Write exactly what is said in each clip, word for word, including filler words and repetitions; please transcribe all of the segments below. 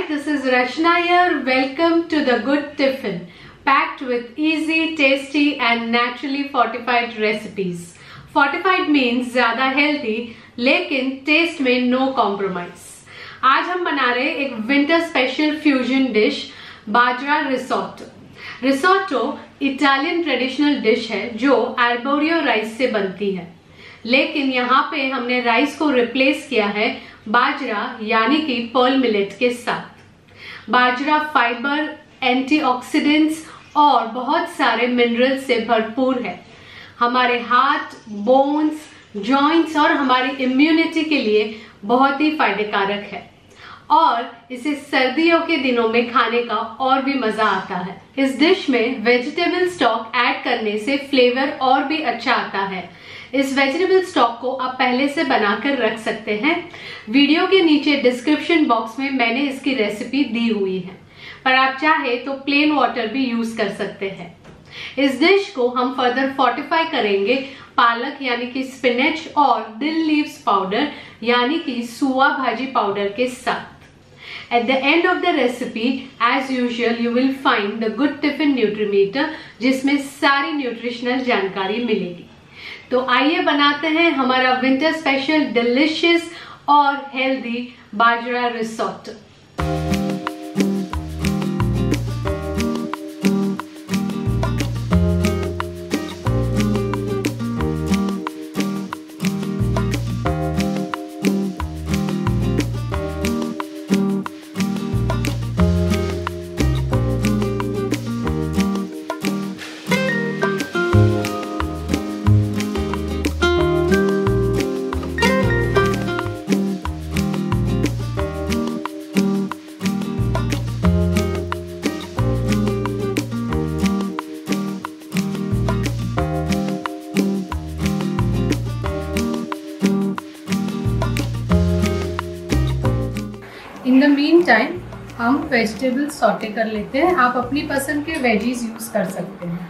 Hi, this is Rachna here. Welcome to The Good Tiffin, packed with easy, tasty and naturally fortified recipes. Fortified means ज़्यादा healthy, लेकिन taste में no compromise. आज हम बना रहे एक winter special fusion dish, बाजरा risotto. Risotto Italian traditional dish है जो arborio rice से बनती है, लेकिन यहाँ पे हमने rice को replace किया है बाजरा यानी कि पर्ल मिलेट के साथ। बाजरा फाइबर, एंटीऑक्सीडेंट्स और बहुत सारे मिनरल से भरपूर है। हमारे हार्ट, बोन्स, जॉइंट्स और हमारी इम्यूनिटी के लिए बहुत ही फायदेकारक है और इसे सर्दियों के दिनों में खाने का और भी मजा आता है। इस डिश में वेजिटेबल स्टॉक ऐड करने से फ्लेवर और भी अच्छा आता है। इस वेजिटेबल स्टॉक को आप पहले से बनाकर रख सकते हैं। वीडियो के नीचे डिस्क्रिप्शन बॉक्स में मैंने इसकी रेसिपी दी हुई है, पर आप चाहे तो प्लेन वाटर भी यूज कर सकते हैं। इस डिश को हम फर्दर फोर्टिफाई करेंगे पालक यानी कि स्पिनच और दिल लीव्स पाउडर यानी कि सुआ भाजी पाउडर के साथ। At the end of the recipe, as usual, you will find the Good Tiffin Nutrimeter, जिसमें सारी न्यूट्रिशनल जानकारी मिलेगी। तो आइए बनाते हैं हमारा विंटर स्पेशल डिलिशियस और हेल्दी बाजरा रिसोट्टो। In the meantime, हम वेजिटेबल सॉटे कर लेते हैं। आप अपनी पसंद के वेजीज यूज कर सकते हैं।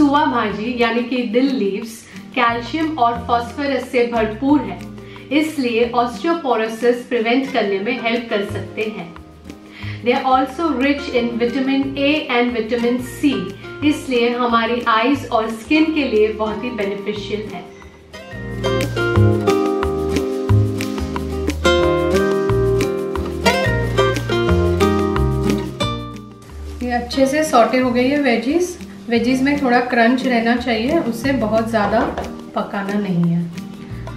सुआ भाजी यानी कि दिल लीव्स कैल्शियम और फॉस्फोरस से भरपूर है, इसलिए ऑस्टियोपोरोसिस प्रिवेंट करने में हेल्प कर सकते हैं। They are also rich in vitamin A and vitamin C, इसलिए हमारी आईज और स्किन के लिए बहुत ही बेनिफिशियल है। ये अच्छे से सॉटे हो गई है वेजीज। वेजीज में थोड़ा क्रंच रहना चाहिए, उससे बहुत ज़्यादा पकाना नहीं है।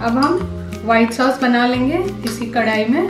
अब हम वाइट सॉस बना लेंगे इसी कढ़ाई में।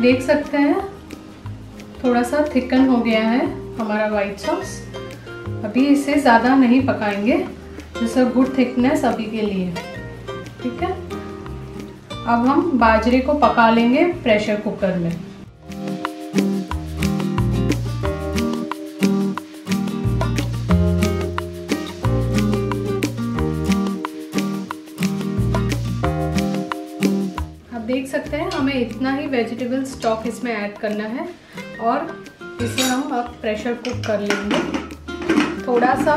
देख सकते हैं थोड़ा सा थिकन हो गया है हमारा वाइट सॉस। अभी इसे ज़्यादा नहीं पकाएंगे, जैसे गुड थिकनेस अभी के लिए, ठीक है। अब हम बाजरे को पका लेंगे प्रेशर कुकर में। देख सकते हैं हमें इतना ही वेजिटेबल स्टॉक इसमें ऐड करना है और इसे हम अब प्रेशर कुक कर लेंगे। थोड़ा सा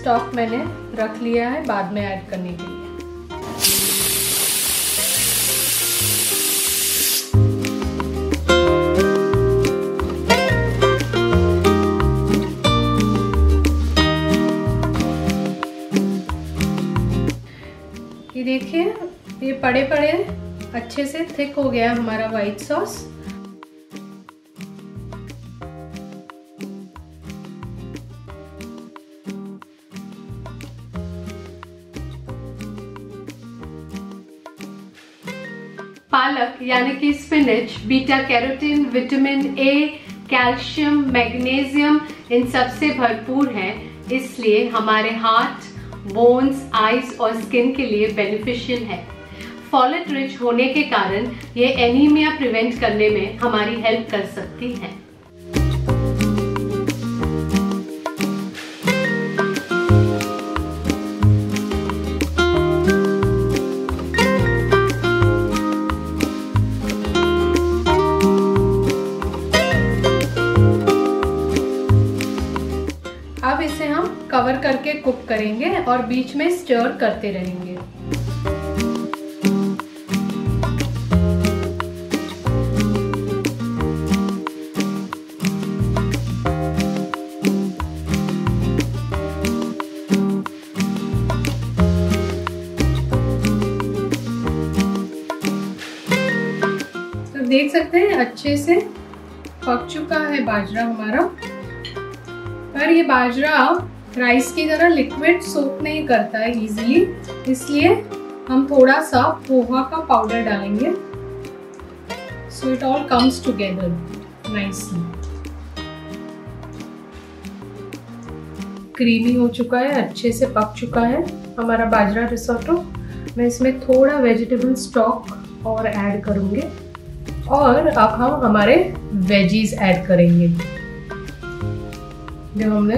स्टॉक मैंने रख लिया है बाद में ऐड करने के लिए। ये देखिए ये पड़े पड़े अच्छे से थिक हो गया हमारा वाइट सॉस। पालक यानी कि spinach beta carotene, vitamin A, calcium, magnesium इन सबसे भरपूर है, इसलिए हमारे हार्ट, बोन्स, आइज और स्किन के लिए बेनिफिशियल है। फॉलेट रिच होने के कारण ये एनीमिया प्रिवेंट करने में हमारी हेल्प कर सकती है। अब इसे हम कवर करके कुक करेंगे और बीच में स्टर करते रहेंगे। तो देख सकते हैं अच्छे से पक चुका है बाजरा हमारा, पर ये बाजरा राइस की तरह लिक्विड सोक नहीं करता है इजीली, इसलिए हम थोड़ा सा पोहा का पाउडर डालेंगे। So it all comes together nicely. Creamy हो चुका है, अच्छे से पक चुका है हमारा बाजरा रिसोटो। मैं इसमें थोड़ा वेजिटेबल स्टॉक और ऐड करूँगी और अब हम हमारे वेजीज ऐड करेंगे जो हमने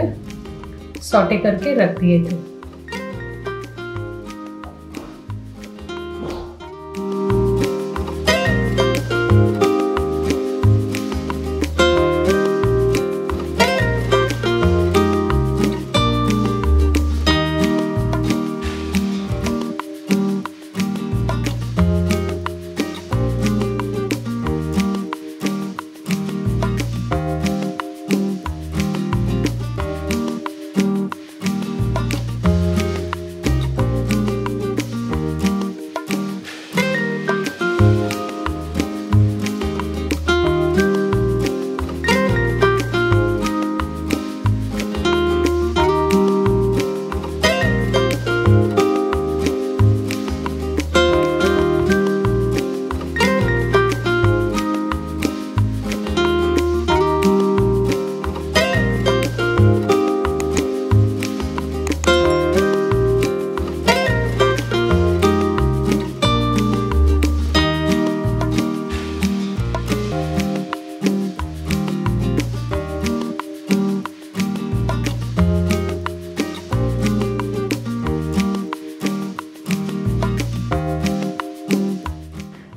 सॉटे करके रख दिए थे।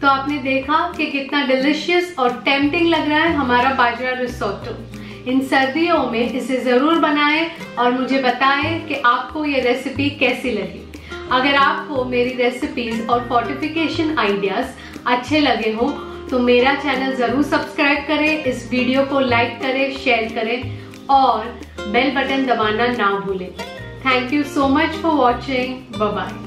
तो आपने देखा कि कितना डिलिशियस और टेम्पटिंग लग रहा है हमारा बाजरा रिसोटो। इन सर्दियों में इसे ज़रूर बनाएं और मुझे बताएं कि आपको ये रेसिपी कैसी लगी। अगर आपको मेरी रेसिपीज़ और फोर्टिफिकेशन आइडियाज़ अच्छे लगे हों तो मेरा चैनल ज़रूर सब्सक्राइब करें, इस वीडियो को लाइक करें, शेयर करें और बेल बटन दबाना ना भूलें। Thank you so much for watching. Bye bye.